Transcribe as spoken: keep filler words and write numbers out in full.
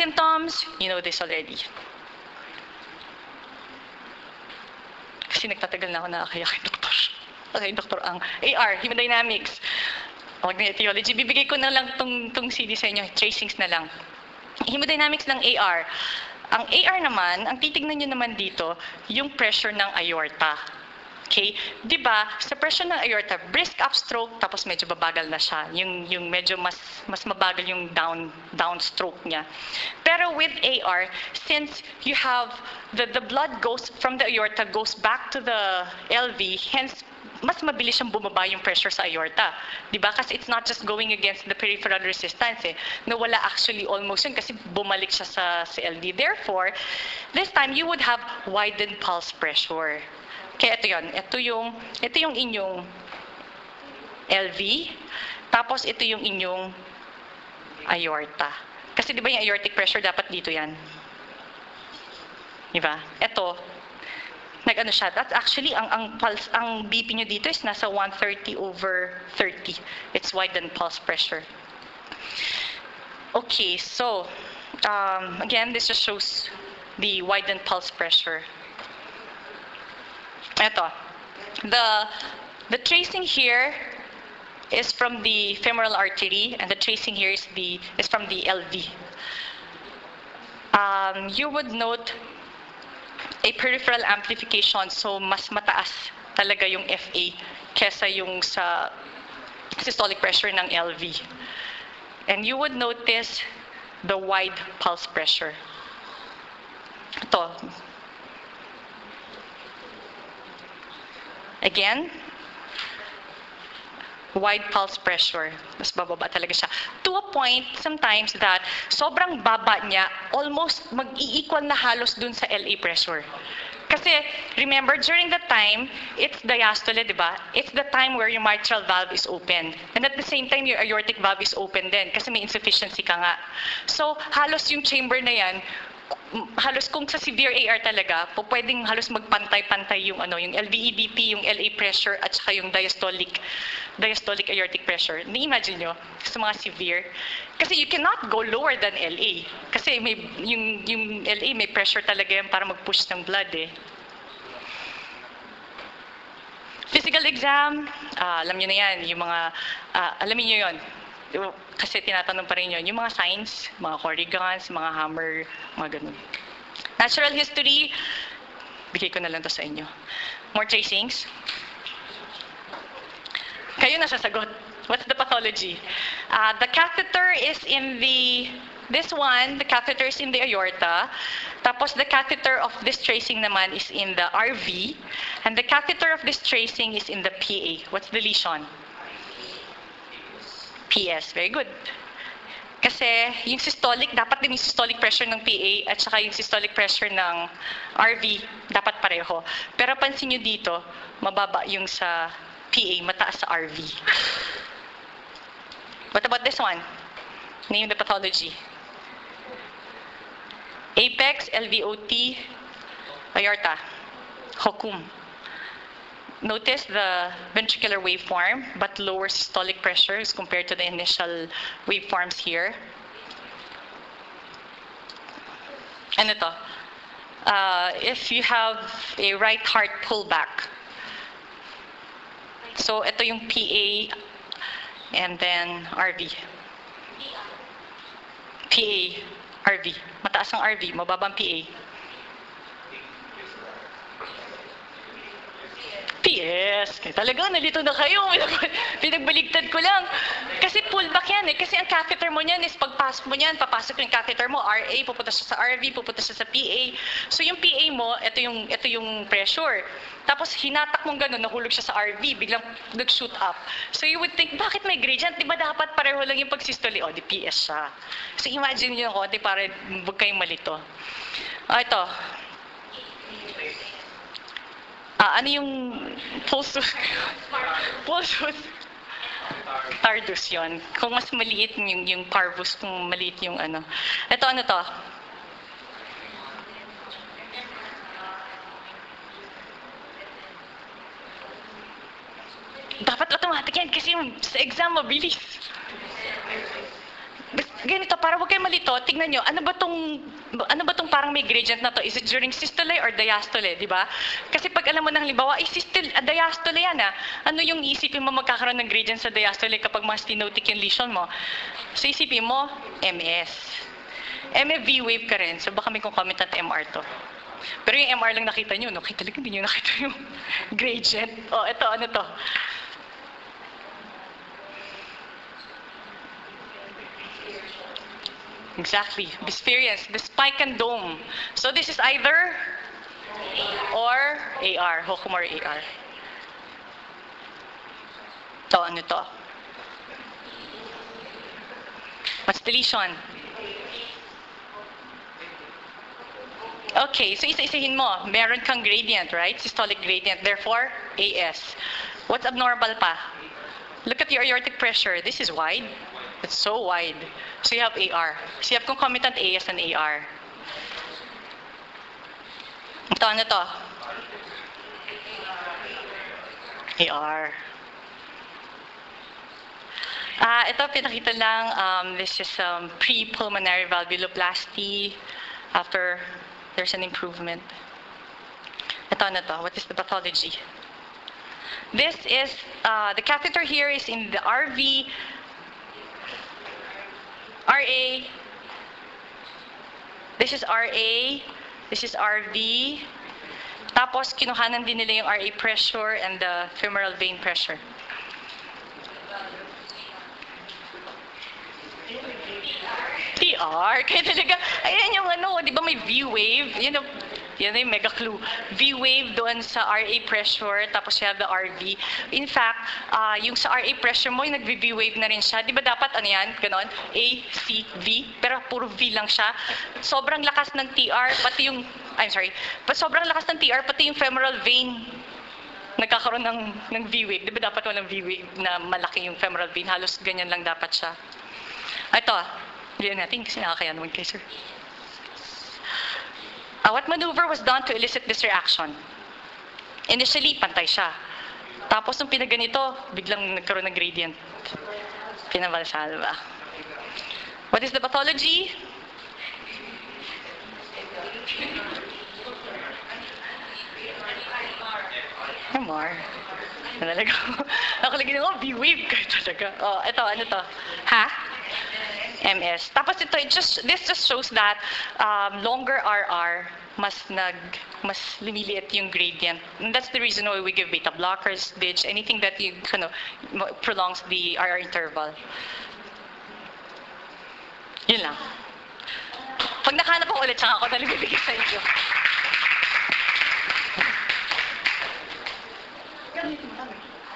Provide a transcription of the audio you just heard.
symptoms, you know this already. Kasi nagtatagal na ako nakakaya kay doktor. Okay, doktor, ang A R, hemodynamics, magnetiology. Bibigay ko na lang tong, tong C D sa inyo, tracings na lang. Hemodynamics ng A R. Ang A R naman, ang titignan nyo naman dito, yung pressure ng aorta. Okay? Diba, sa pressure ng aorta, brisk upstroke, tapos medyo babagal na siya. Yung, yung medyo mas, mas mabagal yung down, downstroke niya. Pero with A R, since you have the, the blood goes from the aorta, goes back to the L V, hence, mas mabilis siyang bumaba yung pressure sa aorta. Diba? Kasi it's not just going against the peripheral resistance eh. Nawala actually almost yun kasi bumalik siya sa, sa L V. Therefore, this time you would have widened pulse pressure. Kaya ito yun. Ito yung, ito yung inyong L V. Tapos ito yung inyong aorta. Kasi diba yung aortic pressure dapat dito yan? Diba? Ito. Nag-ano siya, that's actually, ang, ang, pulse, ang B P nyo dito is nasa one thirty over thirty. It's widened pulse pressure. Okay, so, um, again, this just shows the widened pulse pressure. Ito. The, the tracing here is from the femoral artery, and the tracing here is, the, is from the L V. Um, you would note a peripheral amplification, so mas mataas talaga yung F A kesa yung sa systolic pressure ng L V. And you would notice the wide pulse pressure. Ito. Again, wide pulse pressure. Mas bababa talaga siya. To a point, sometimes that sobrang baba niya, almost mag-i-equal na halos dun sa L A pressure. Kasi, remember, during the time, it's diastole, di ba? It's the time where your mitral valve is open. And at the same time, your aortic valve is open din kasi may insufficiency ka nga. So, halos yung chamber na yan, halos kung sa severe A R talaga, po pwedeng halos magpantay-pantay yung ano, yung L V E D P, yung L A pressure at saka yung diastolic diastolic aortic pressure. Ni-imagine nyo sa mga severe kasi you cannot go lower than L A kasi may yung yung L A may pressure talaga yan para mag-push ng blood eh. Physical exam, uh, alam niyo na yan, yung mga uh, alam niyo yon. Kasi tinatanong pa rin yun, yung mga signs, mga corrigans, mga hammer, mga ganun. Natural history, bigay ko na lang to sa inyo. More tracings. Kayo na sasagot. What's the pathology? Uh, the catheter is in the, this one, the catheter is in the aorta. Tapos the catheter of this tracing naman is in the R V. And the catheter of this tracing is in the P A. What's the lesion? P S, very good. Kasi yung systolic, dapat din yung systolic pressure ng P A at saka yung systolic pressure ng R V, dapat pareho. Pero pansin nyo dito, mababa yung sa P A, mataas sa R V. What about this one? Name the pathology. Apex, L V O T, aorta, H O C M. Notice the ventricular waveform, but lower systolic pressures compared to the initial waveforms here. And ito, uh, if you have a right heart pullback. So ito yung P A and then R V. P A, R V. Mataas ang R V, mababang P A. P S. Kaya talaga, nalito na kayo. Pinagbaligtad ko lang. Kasi pullback yan eh. Kasi ang catheter mo niyan is pagpasok mo niyan, papasok yung catheter mo, R A, pupunta siya sa R V, pupunta siya sa P A. So yung P A mo, ito yung, ito yung pressure. Tapos hinatak mong gano'n, nahulog siya sa R V, biglang nag-shoot up. So you would think, bakit may gradient? Di ba dapat pareho lang yung pagsistole? O, di P S siya. So imagine nyo ng konti para huwag kayong malito. Ah, ito. Ah, ano yung pulse? Pulse? Tardus yon. Kung mas maliit yung, yung parvus, kung maliit yung ano. Ito, ano to? Dapat automatic yan kasi sa exam mabilis. Ganito, para huwag kayo malito, tignan nyo, ano ba tong ano ba tong parang may gradient na to? Is it during systole or diastole, di ba? Kasi pag alam mo ng halimbawa, eh, systole, uh, diastole yan ah. Ano yung isipin mo magkakaroon ng gradient sa diastole kapag mas stenotic yung lesion mo? So isipin mo, M S. M F V wave ka rin. So baka may kong comment at M R to. Pero yung M R lang nakita nyo, no? Kaya talaga hindi nyo nakita yung gradient. O, oh, ito, ano to? Exactly. Bisphereans, the spike and dome. So this is either or A R, H O C M or A R. Ito, ano to? What's the lesion? Okay, so isa-isahin mo. Meron kang gradient, right? Systolic gradient. Therefore, A S. What's abnormal pa? Look at your aortic pressure. This is wide. It's so wide. So you have A R. So you have concomitant A S and A R. Ito, ano to? A R. Ah, ito, pinakita lang. Um, this is um, pre-pulmonary valvuloplasty after... There's an improvement. Ito na to. What is the pathology? This is, uh, the catheter here is in the R V, R A, this is R A, this is R V, tapos kinuhanan din nila yung R A pressure and the femoral vein pressure. T R, kaya talaga, ayan yung ano, di ba may V-wave, yun know, yun yung mega clue. V-wave doon sa R A pressure, tapos you have the R V. In fact, uh, yung sa R A pressure mo, yung nag-V-wave na rin siya. Di ba dapat, ano yan, ganon, A, C, V, pero puro V lang siya. Sobrang lakas ng T R, pati yung, I'm sorry, but sobrang lakas ng T R, pati yung femoral vein, nagkakaroon ng, ng V-wave. Di ba dapat walang V-wave na malaki yung femoral vein, halos ganyan lang dapat siya. Ito ah. Diyan natin kasi nakakaya naman kay sir. Uh, what maneuver was done to elicit this reaction? Initially, pantay siya. Tapos nung pinaganito, biglang nagkaroon ng gradient. Pinabalsalva. What is the pathology? M R. Nalaga ko. Ako lagi na, oh, B-wave kayo talaga. Oh, ito, ano to? Ha? M S. Tapos ito, it just, this just shows that um, longer R R, mas nag, mas lumiliit yung gradient. And that's the reason why we give beta blockers, D I G, anything that you, you know, prolongs the R R interval. Yun lang. Pag nakahanap ko ulit, saka ako talaga bigay sa inyo.